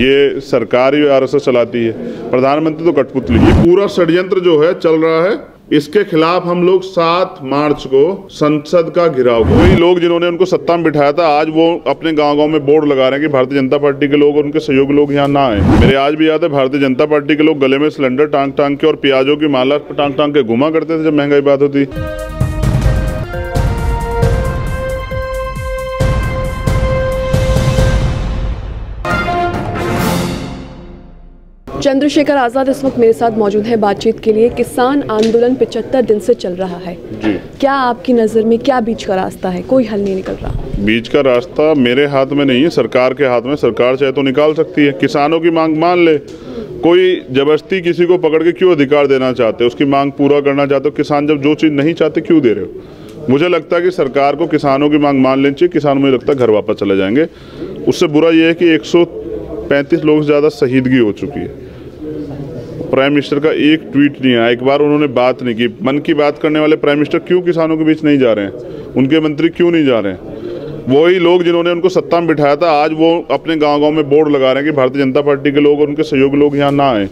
ये सरकार ही आरएसएस चलाती है, प्रधानमंत्री तो कठपुतली। ये पूरा षड्यंत्र जो है चल रहा है, इसके खिलाफ हम लोग 7 मार्च को संसद का घेराव। वही लोग जिन्होंने उनको सत्ता में बिठाया था, आज वो अपने गांव-गांव में बोर्ड लगा रहे हैं कि भारतीय जनता पार्टी के लोग और उनके सहयोग लोग यहाँ ना आए। मेरे आज भी याद है, भारतीय जनता पार्टी के लोग गले में सिलेंडर टांग टांग के और प्याजों की माला टांग टांग के घुमा करते थे जब महंगाई बात होती। चंद्रशेखर आजाद इस वक्त मेरे साथ मौजूद है बातचीत के लिए। किसान आंदोलन 75 दिन से चल रहा है जी। क्या आपकी नज़र में क्या बीच का रास्ता है? कोई हल नहीं निकल रहा। बीच का रास्ता मेरे हाथ में नहीं है, सरकार के हाथ में। सरकार चाहे तो निकाल सकती है, किसानों की मांग मान ले। कोई जबरदस्ती किसी को पकड़ के क्यों अधिकार देना चाहते हो, उसकी मांग पूरा करना चाहते हो? किसान जब जो चीज़ नहीं चाहते क्यों दे रहे हो? मुझे लगता है कि सरकार को किसानों की मांग मान लेनी चाहिए। किसान मुझे लगता है घर वापस चले जाएंगे। उससे बुरा यह है कि 135 लोग से ज़्यादा शहीदगी हो चुकी है। प्राइम मिनिस्टर का एक ट्वीट नहीं आया, एक बार उन्होंने बात नहीं की। मन की बात करने वाले प्राइम मिनिस्टर क्यों किसानों के बीच नहीं जा रहे हैं? उनके मंत्री क्यों नहीं जा रहे हैं? वही लोग जिन्होंने उनको सत्ता में बिठाया था, आज वो अपने गांव-गांव में बोर्ड लगा रहे हैं कि भारतीय जनता पार्टी के लोग और उनके सहयोग लोग यहाँ ना आए।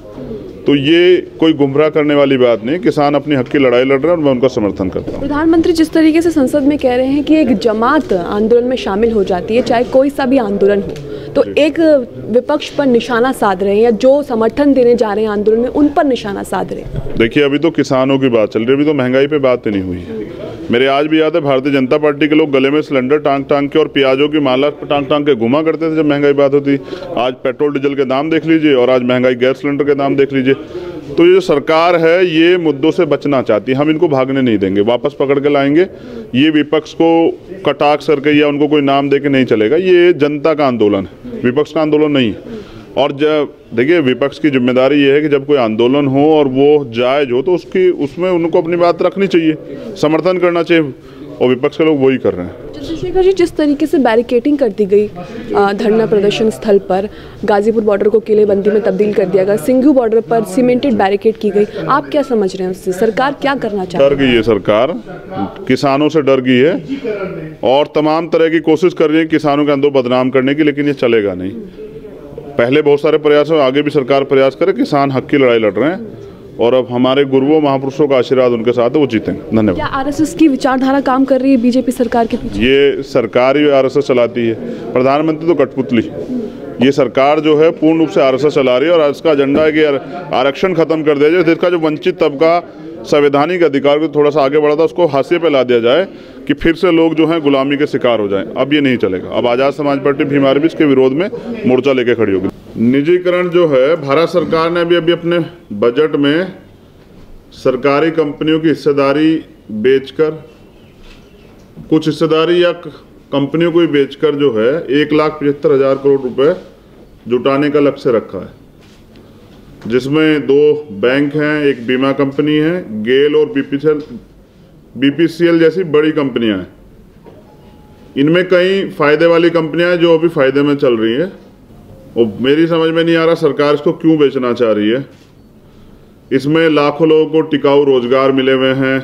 तो ये कोई गुमराह करने वाली बात नहीं। किसान अपने हक की लड़ाई लड़ रहे हैं और मैं उनका समर्थन करता हूँ। प्रधानमंत्री जिस तरीके से संसद में कह रहे हैं कि एक जमात आंदोलन में शामिल हो जाती है, चाहे कोई सा भी आंदोलन हो, तो एक विपक्ष पर निशाना साध रहे हैं या जो समर्थन देने जा रहे हैं आंदोलन में उन पर निशाना साध रहे हैं। देखिए, अभी तो किसानों की बात चल रही है, अभी तो महंगाई पे बात नहीं हुई है। मेरे आज भी याद है, भारतीय जनता पार्टी के लोग गले में सिलेंडर टांग टांग के और प्याजों की माला टांग टांग के घुमा करते थे जब महंगाई बात होती। आज पेट्रोल डीजल के दाम देख लीजिए और आज महंगाई गैस सिलेंडर के दाम देख लीजिए। तो ये जो सरकार है, ये मुद्दों से बचना चाहती है। हम इनको भागने नहीं देंगे, वापस पकड़ के लाएंगे। ये विपक्ष को कटाक्ष करके या उनको कोई नाम दे के नहीं चलेगा। ये जनता का आंदोलन है, विपक्ष का आंदोलन नहीं। और जब देखिए, विपक्ष की जिम्मेदारी ये है कि जब कोई आंदोलन हो और वो जायज हो तो उसकी उसमें उनको अपनी बात रखनी चाहिए, समर्थन करना चाहिए, और विपक्ष के लोग वही कर रहे हैं। चंद्रशेखर जी, जिस तरीके से बैरिकेडिंग कर दी गई धरना प्रदर्शन स्थल पर, गाजीपुर बॉर्डर को किलेबंदी में तब्दील कर दिया गया, सिंघू बॉर्डर पर सीमेंटेड बैरिकेड की गई, आप क्या समझ रहे हैं उससे? सरकार क्या करना चाहती है? डर गई है सरकार, किसानों से डर गई है और तमाम तरह की कोशिश कर रही है किसानों के अंदर बदनाम करने की, लेकिन ये चलेगा नहीं। पहले बहुत सारे प्रयास हो, आगे भी सरकार प्रयास करे। किसान हक की लड़ाई लड़ रहे हैं और अब हमारे गुरुओं महापुरुषों का आशीर्वाद उनके साथ है, वो जीतेंगे। धन्यवाद। क्या आरएसएस की विचारधारा काम कर रही है बीजेपी सरकार के पीछे? ये सरकार ही आरएसएस चलाती है, प्रधानमंत्री तो कठपुतली। ये सरकार जो है पूर्ण रूप से आरएसएस चला रही है और इसका एजेंडा है कि आरक्षण खत्म कर दिया जाए, जिसका जो वंचित तबका संवैधानिक अधिकार को थोड़ा सा आगे बढ़ा था उसको हाशिए पर ला दिया जाए कि फिर से लोग जो हैं गुलामी के शिकार हो जाएं। अब ये नहीं चलेगा। अब आजाद समाज पार्टी भीम आर्मी के विरोध में मोर्चा लेके खड़ी होगी। निजीकरण जो है, भारत सरकार ने अभी अपने बजट में सरकारी कंपनियों की हिस्सेदारी बेचकर, कुछ हिस्सेदारी या कंपनियों को ही बेचकर जो है 1,75,000 करोड़ रुपए जुटाने का लक्ष्य रखा है, जिसमें 2 बैंक हैं, एक बीमा कंपनी है, गेल और बीपीसीएल जैसी बड़ी कंपनियां हैं। इनमें कई फायदे वाली कंपनियां हैं जो अभी फायदे में चल रही हैं और मेरी समझ में नहीं आ रहा सरकार इसको क्यों बेचना चाह रही है। इसमें लाखों लोगों को टिकाऊ रोजगार मिले हुए हैं।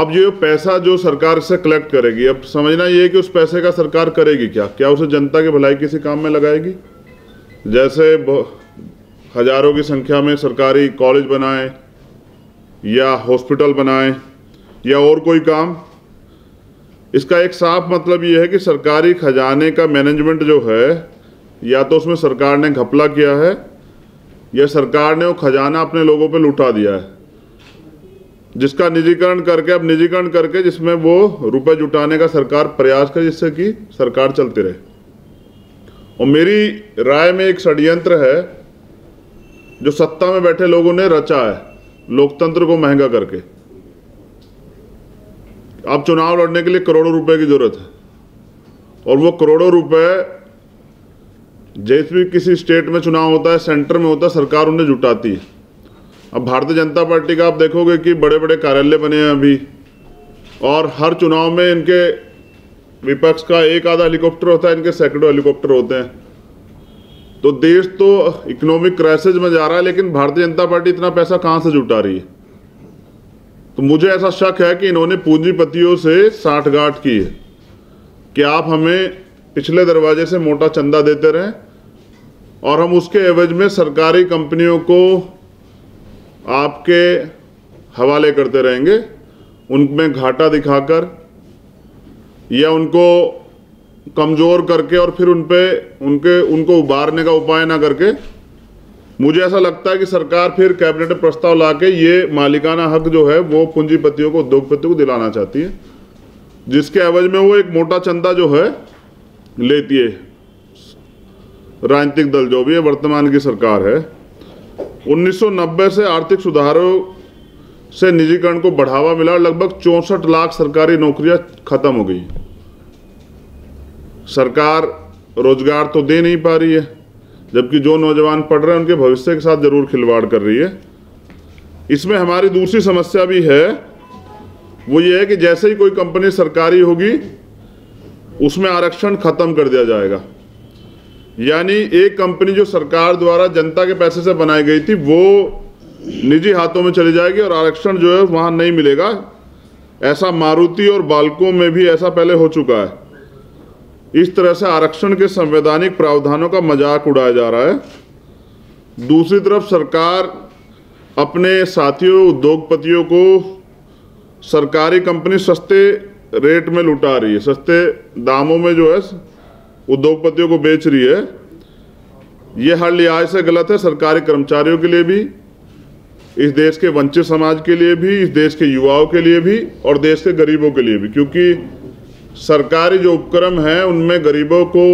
अब ये पैसा जो सरकार से कलेक्ट करेगी, अब समझना ये है कि उस पैसे का सरकार करेगी क्या? क्या उसे जनता की भलाई किसी काम में लगाएगी? जैसे हजारों की संख्या में सरकारी कॉलेज बनाए या हॉस्पिटल बनाए या और कोई काम। इसका एक साफ मतलब ये है कि सरकारी खजाने का मैनेजमेंट जो है, या तो उसमें सरकार ने घपला किया है या सरकार ने वो खजाना अपने लोगों पे लुटा दिया है, जिसका निजीकरण करके, अब निजीकरण करके जिसमें वो रुपए जुटाने का सरकार प्रयास करे, जिससे कि सरकार चलती रहे। और मेरी राय में एक षड्यंत्र है जो सत्ता में बैठे लोगों ने रचा है, लोकतंत्र को महंगा करके। अब चुनाव लड़ने के लिए करोड़ों रुपए की जरूरत है और वो करोड़ों रुपए जैसे भी किसी स्टेट में चुनाव होता है, सेंटर में होता है, सरकार उन्हें जुटाती है। अब भारतीय जनता पार्टी का आप देखोगे कि बड़े बड़े कार्यालय बने हैं अभी और हर चुनाव में इनके विपक्ष का एक आधा हेलीकॉप्टर होता है, इनके सैकड़ों हेलीकॉप्टर होते हैं। तो देश तो इकोनॉमिक क्राइसिस में जा रहा है, लेकिन भारतीय जनता पार्टी इतना पैसा कहाँ से जुटा रही है? तो मुझे ऐसा शक है कि इन्होंने पूंजीपतियों से साठगांठ की है कि आप हमें पिछले दरवाजे से मोटा चंदा देते रहें और हम उसके एवज में सरकारी कंपनियों को आपके हवाले करते रहेंगे, उनमें घाटा दिखाकर या उनको कमज़ोर करके और फिर उनको उबारने का उपाय ना करके। मुझे ऐसा लगता है कि सरकार फिर कैबिनेट में प्रस्ताव लाके ये मालिकाना हक जो है वो पूंजीपतियों को, उद्योगपतियों को दिलाना चाहती है, जिसके एवज में वो एक मोटा चंदा जो है लेती है। राजनीतिक दल जो भी है, वर्तमान की सरकार है, 1990 से आर्थिक सुधारों से निजीकरण को बढ़ावा मिला, लगभग 64 लाख सरकारी नौकरियां खत्म हो गई। सरकार रोजगार तो दे नहीं पा रही है, जबकि जो नौजवान पढ़ रहे हैं उनके भविष्य के साथ जरूर खिलवाड़ कर रही है। इसमें हमारी दूसरी समस्या भी है, वो ये है कि जैसे ही कोई कंपनी सरकारी होगी उसमें आरक्षण खत्म कर दिया जाएगा, यानी एक कंपनी जो सरकार द्वारा जनता के पैसे से बनाई गई थी वो निजी हाथों में चली जाएगी और आरक्षण जो है वहाँ नहीं मिलेगा। ऐसा मारुति और बालको में भी ऐसा पहले हो चुका है। इस तरह से आरक्षण के संवैधानिक प्रावधानों का मजाक उड़ाया जा रहा है। दूसरी तरफ सरकार अपने साथियों उद्योगपतियों को सरकारी कंपनी सस्ते रेट में लुटा रही है, सस्ते दामों में जो है उद्योगपतियों को बेच रही है। ये हर लिहाज से गलत है, सरकारी कर्मचारियों के लिए भी, इस देश के वंचित समाज के लिए भी, इस देश के युवाओं के लिए भी और देश के गरीबों के लिए भी, क्योंकि सरकारी जो उपक्रम हैं उनमें गरीबों को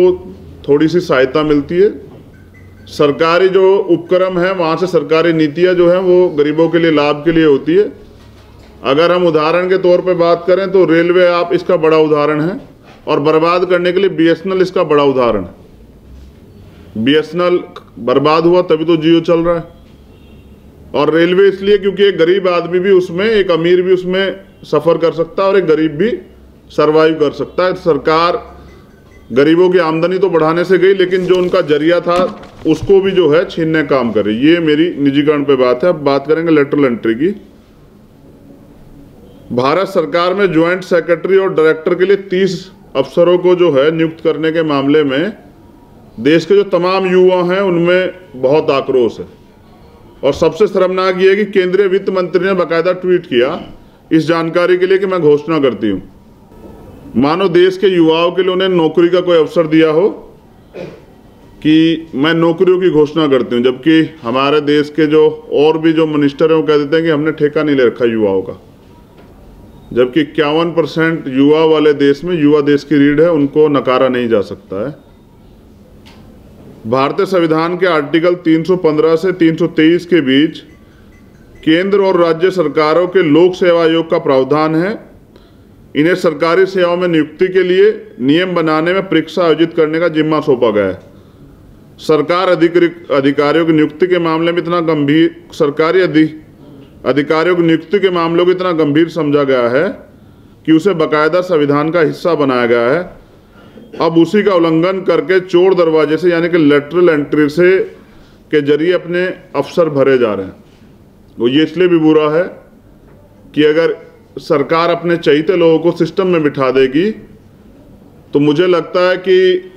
थोड़ी सी सहायता मिलती है। सरकारी जो उपक्रम है वहाँ से सरकारी नीतियाँ जो हैं वो गरीबों के लिए लाभ के लिए होती है। अगर हम उदाहरण के तौर पे बात करें तो रेलवे आप इसका बड़ा उदाहरण है और बर्बाद करने के लिए बीएसएनएल इसका बड़ा उदाहरण है। बीएसएनएल बर्बाद हुआ तभी तो जियो चल रहा है, और रेलवे इसलिए क्योंकि एक गरीब आदमी भी उसमें, एक अमीर भी उसमें सफ़र कर सकता है और एक गरीब भी सर्वाइव कर सकता है। सरकार गरीबों की आमदनी तो बढ़ाने से गई, लेकिन जो उनका जरिया था उसको भी जो है छीनने का काम करे। ये मेरी निजीकरण पर बात है। अब बात करेंगे लेटरल एंट्री की। भारत सरकार में ज्वाइंट सेक्रेटरी और डायरेक्टर के लिए 30 अफसरों को जो है नियुक्त करने के मामले में देश के जो तमाम युवा हैं उनमें बहुत आक्रोश है। और सबसे शर्मनाक ये है कि केंद्रीय वित्त मंत्री ने बाकायदा ट्वीट किया इस जानकारी के लिए कि मैं घोषणा करती हूँ, मानो देश के युवाओं के लिए उन्हें नौकरी का कोई अवसर दिया हो कि मैं नौकरियों की घोषणा करती हूँ, जबकि हमारे देश के जो और भी जो मिनिस्टर हैं वो कह देते हैं कि हमने ठेका नहीं ले रखा युवाओं का, जबकि 51% युवा वाले देश में युवा देश की रीढ़ है, उनको नकारा नहीं जा सकता है। भारतीय संविधान के आर्टिकल 315 से 323 के बीच केंद्र और राज्य सरकारों के लोक सेवा आयोग का प्रावधान है। इन्हें सरकारी सेवाओं में नियुक्ति के लिए नियम बनाने में परीक्षा आयोजित करने का जिम्मा सौंपा गया है। सरकार अधिकारियों की नियुक्ति के मामले में इतना गंभीर अधिकारियों की नियुक्ति के मामलों को इतना गंभीर समझा गया है कि उसे बाकायदा संविधान का हिस्सा बनाया गया है। अब उसी का उल्लंघन करके चोर दरवाजे से, यानी कि लेटरल एंट्री से के जरिए अपने अफसर भरे जा रहे हैं। वो ये इसलिए भी बुरा है कि अगर सरकार अपने चहीते लोगों को सिस्टम में बिठा देगी तो मुझे लगता है कि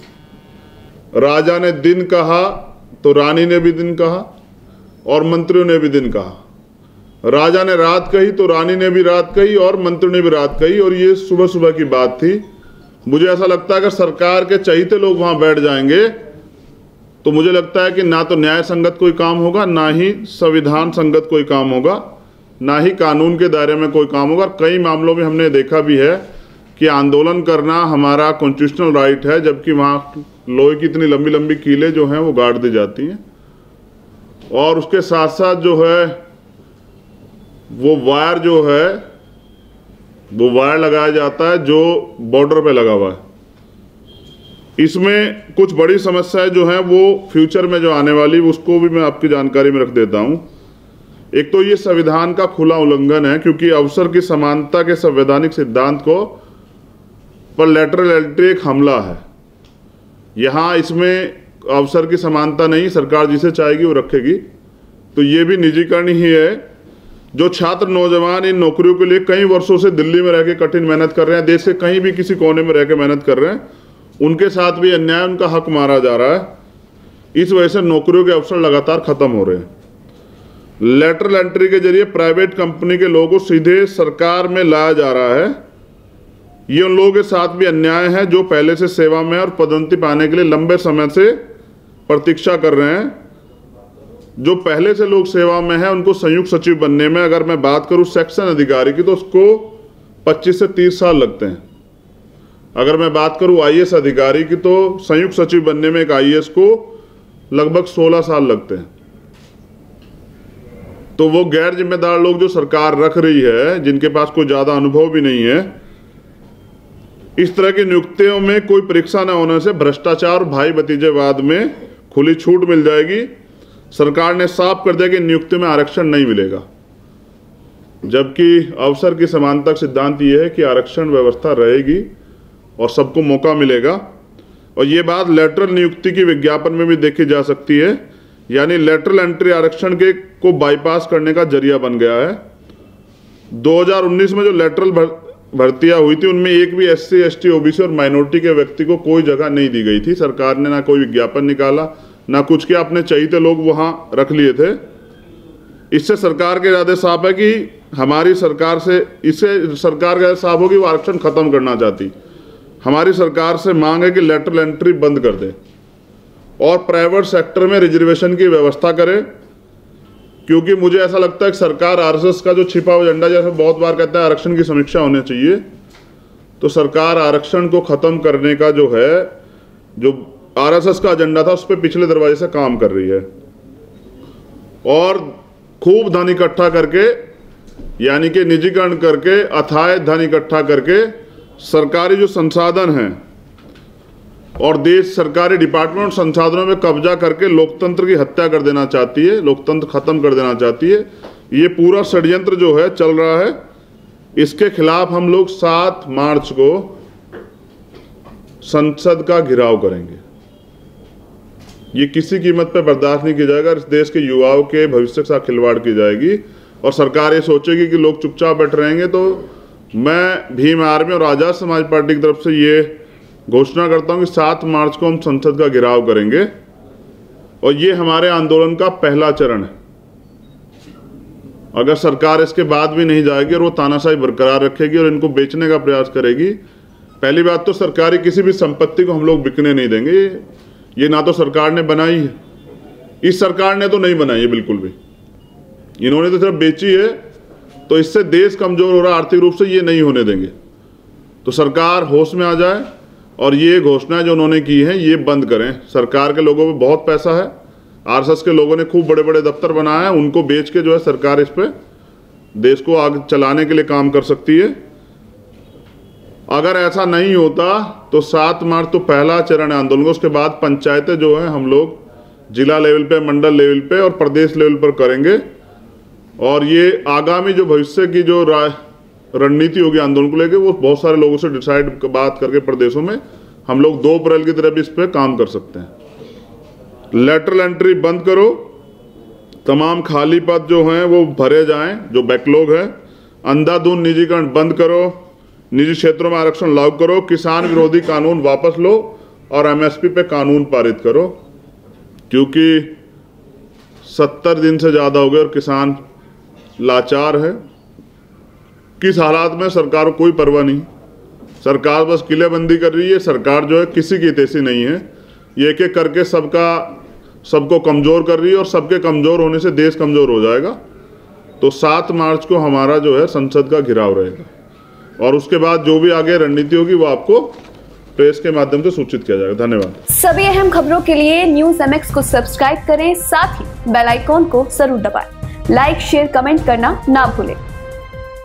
राजा ने दिन कहा तो रानी ने भी दिन कहा और मंत्रियों ने भी दिन कहा, राजा ने रात कही तो रानी ने भी रात कही और मंत्री ने भी रात कही, और ये सुबह सुबह की बात थी। मुझे ऐसा लगता है अगर सरकार के चहीते लोग वहाँ बैठ जाएंगे तो मुझे लगता है कि ना तो न्याय संगत कोई काम होगा, ना ही संविधान संगत कोई काम होगा, ना ही कानून के दायरे में कोई काम होगा। कई मामलों में हमने देखा भी है कि आंदोलन करना हमारा कॉन्स्टिट्यूशनल राइट है, जबकि वहाँ लोहे की इतनी लंबी लंबी कीलें जो हैं वो गाड़ दी जाती हैं। और उसके साथ साथ जो है वो वायर लगाया जाता है जो बॉर्डर पे लगा हुआ है। इसमें कुछ बड़ी समस्याएं जो हैं वो फ्यूचर में जो आने वाली, उसको भी मैं आपकी जानकारी में रख देता हूँ। एक तो ये संविधान का खुला उल्लंघन है, क्योंकि अवसर की समानता के संवैधानिक सिद्धांत को पर लेटरल एंट्री एक हमला है। यहाँ इसमें अवसर की समानता नहीं, सरकार जिसे चाहेगी वो रखेगी, तो ये भी निजीकरण ही है। जो छात्र नौजवान इन नौकरियों के लिए कई वर्षों से दिल्ली में रह के कठिन मेहनत कर रहे हैं, देश के कहीं भी किसी कोने में रह के मेहनत कर रहे हैं, उनके साथ भी अन्याय, उनका हक मारा जा रहा है। इस वजह से नौकरियों के अवसर लगातार खत्म हो रहे हैं। लेटरल एंट्री के जरिए प्राइवेट कंपनी के लोगों को सीधे सरकार में लाया जा रहा है। ये उन लोगों के साथ भी अन्याय है जो पहले से सेवा में और पदोन्नति पाने के लिए लंबे समय से प्रतीक्षा कर रहे हैं। जो पहले से लोग सेवा में हैं उनको संयुक्त सचिव बनने में, अगर मैं बात करूं सेक्शन अधिकारी की, तो उसको 25 से 30 साल लगते हैं। अगर मैं बात करूं आईएएस अधिकारी की तो संयुक्त सचिव बनने में एक आईएएस को लगभग 16 साल लगते हैं। तो वो गैर जिम्मेदार लोग जो सरकार रख रही है, जिनके पास कोई ज़्यादा अनुभव भी नहीं है, इस तरह की नियुक्तियों में कोई परीक्षा न होने से भ्रष्टाचार और भाई भतीजेवाद में खुली छूट मिल जाएगी। सरकार ने साफ कर दिया कि नियुक्ति में आरक्षण नहीं मिलेगा, जबकि अवसर की समानता सिद्धांत ये है कि आरक्षण व्यवस्था रहेगी और सबको मौका मिलेगा। और ये बात लेटरल नियुक्ति की विज्ञापन में भी देखी जा सकती है, यानी लेटरल एंट्री आरक्षण के को बाईपास करने का जरिया बन गया है। 2019 में जो लेटरल भर्तियां हुई थी उनमें एक भी एससी, एसटी, ओबीसी और माइनॉरिटी के व्यक्ति को कोई जगह नहीं दी गई थी। सरकार ने ना कोई विज्ञापन निकाला ना कुछ किया, अपने चाहिए लोग वहां रख लिए थे। इससे सरकार के इरादे साफ है कि हमारी सरकार से, इससे सरकार का साफ होगी वो आरक्षण खत्म करना चाहती। हमारी सरकार से मांग है कि लेटरल एंट्री बंद कर दे और प्राइवेट सेक्टर में रिजर्वेशन की व्यवस्था करे, क्योंकि मुझे ऐसा लगता है कि सरकार आरएसएस का जो छिपा हुआ एजेंडा, जैसे बहुत बार कहता है आरक्षण की समीक्षा होनी चाहिए, तो सरकार आरक्षण को खत्म करने का जो है, जो आरएसएस का एजेंडा था, उस पर पिछले दरवाजे से काम कर रही है और खूब धन इकट्ठा करके, यानी कि निजीकरण करके, अथाह धन इकट्ठा करके सरकारी जो संसाधन हैं और देश सरकारी डिपार्टमेंट और संसाधनों में कब्जा करके लोकतंत्र की हत्या कर देना चाहती है, लोकतंत्र खत्म कर देना चाहती है। ये पूरा षड्यंत्र जो है चल रहा है, इसके खिलाफ हम लोग 7 मार्च को संसद का घेराव करेंगे। ये किसी कीमत पर बर्दाश्त नहीं किया जाएगा। इस देश के युवाओं के भविष्य के साथ खिलवाड़ की जाएगी और सरकार ये सोचेगी कि लोग चुपचाप बैठ रहेंगे। तो मैं भीम आर्मी और आजाद समाज पार्टी की तरफ से ये घोषणा करता हूं कि 7 मार्च को हम संसद का घेराव करेंगे और ये हमारे आंदोलन का पहला चरण है। अगर सरकार इसके बाद भी नहीं जाएगी और वो तानाशाही बरकरार रखेगी और इनको बेचने का प्रयास करेगी, पहली बात तो सरकारी किसी भी संपत्ति को हम लोग बिकने नहीं देंगे। ये ना तो सरकार ने बनाई है, इस सरकार ने तो नहीं बनाई है बिल्कुल भी, इन्होंने तो सिर्फ बेची है। तो इससे देश कमजोर हो रहा है आर्थिक रूप से, ये नहीं होने देंगे। तो सरकार होश में आ जाए और ये घोषणाएं जो उन्होंने की हैं ये बंद करें। सरकार के लोगों पे बहुत पैसा है, आरएसएस के लोगों ने खूब बड़े बड़े दफ्तर बनाए हैं, उनको बेच के जो है सरकार इस पर देश को आगे चलाने के लिए काम कर सकती है। अगर ऐसा नहीं होता तो 7 मार्च तो पहला चरण आंदोलन, उसके बाद पंचायतें जो हैं हम लोग जिला लेवल पे, मंडल लेवल पे और प्रदेश लेवल पर करेंगे। और ये आगामी जो भविष्य की जो रणनीति होगी आंदोलन को लेके, वो बहुत सारे लोगों से डिसाइड बात करके प्रदेशों में हम लोग 2 अप्रैल की तरह भी इस पर काम कर सकते हैं। लेटरल एंट्री बंद करो, तमाम खाली पद जो हैं वो भरे जाएँ, जो बैकलॉग है, अंधाधुंध निजीकरण बंद करो, निजी क्षेत्रों में आरक्षण लागू करो, किसान विरोधी कानून वापस लो और एमएसपी पे कानून पारित करो, क्योंकि 70 दिन से ज़्यादा हो गए और किसान लाचार है। किस हालात में सरकार को कोई परवाह नहीं, सरकार बस किलेबंदी कर रही है। सरकार जो है किसी की हितैषी नहीं है, ये एक एक करके सबको कमज़ोर कर रही है और सबके कमज़ोर होने से देश कमज़ोर हो जाएगा। तो 7 मार्च को हमारा जो है संसद का घेराव रहेगा और उसके बाद जो भी आगे रणनीति होगी वो आपको प्रेस के माध्यम से सूचित किया जाएगा। धन्यवाद। सभी अहम खबरों के लिए न्यूज एम एक्स को सब्सक्राइब करें, साथ ही बेल आइकॉन को जरूर दबाएं। लाइक, शेयर, कमेंट करना ना भूलें।